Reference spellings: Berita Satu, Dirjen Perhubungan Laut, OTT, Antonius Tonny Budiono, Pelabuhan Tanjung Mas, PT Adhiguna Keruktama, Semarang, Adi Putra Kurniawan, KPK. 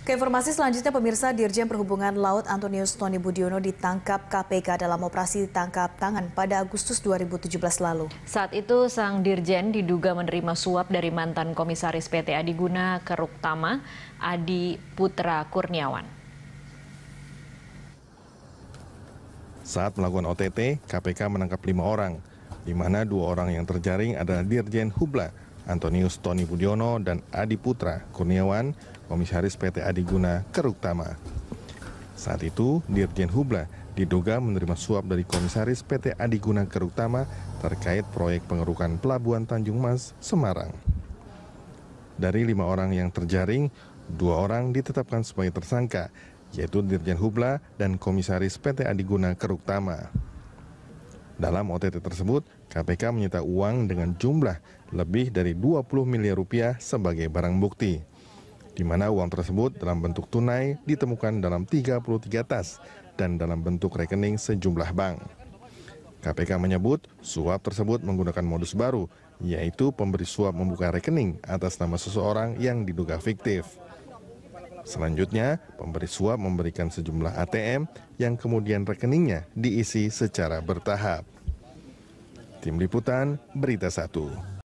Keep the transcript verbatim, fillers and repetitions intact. Ke informasi selanjutnya, pemirsa, Dirjen Perhubungan Laut Antonius Tonny Budiono ditangkap K P K dalam operasi tangkap tangan pada Agustus dua ribu tujuh belas lalu. Saat itu, sang Dirjen diduga menerima suap dari mantan komisaris P T Adiguna Keruktama, Adi Putra Kurniawan. Saat melakukan O T T, K P K menangkap lima orang, di mana dua orang yang terjaring adalah Dirjen Hubla, Antonius Tonny Budiono, dan Adi Putra Kurniawan, komisaris P T Adiguna Keruktama. Saat itu, Dirjen Hubla diduga menerima suap dari komisaris P T Adiguna Keruktama terkait proyek pengerukan Pelabuhan Tanjung Mas, Semarang. Dari lima orang yang terjaring, dua orang ditetapkan sebagai tersangka, yaitu Dirjen Hubla dan komisaris P T Adiguna Keruktama. Dalam O T T tersebut, K P K menyita uang dengan jumlah lebih dari dua puluh miliar rupiah sebagai barang bukti, di mana uang tersebut dalam bentuk tunai ditemukan dalam tiga puluh tiga tas dan dalam bentuk rekening sejumlah bank. K P K menyebut suap tersebut menggunakan modus baru, yaitu pemberi suap membuka rekening atas nama seseorang yang diduga fiktif. Selanjutnya, pemberi suap memberikan sejumlah A T M yang kemudian rekeningnya diisi secara bertahap. Tim Liputan, Berita Satu.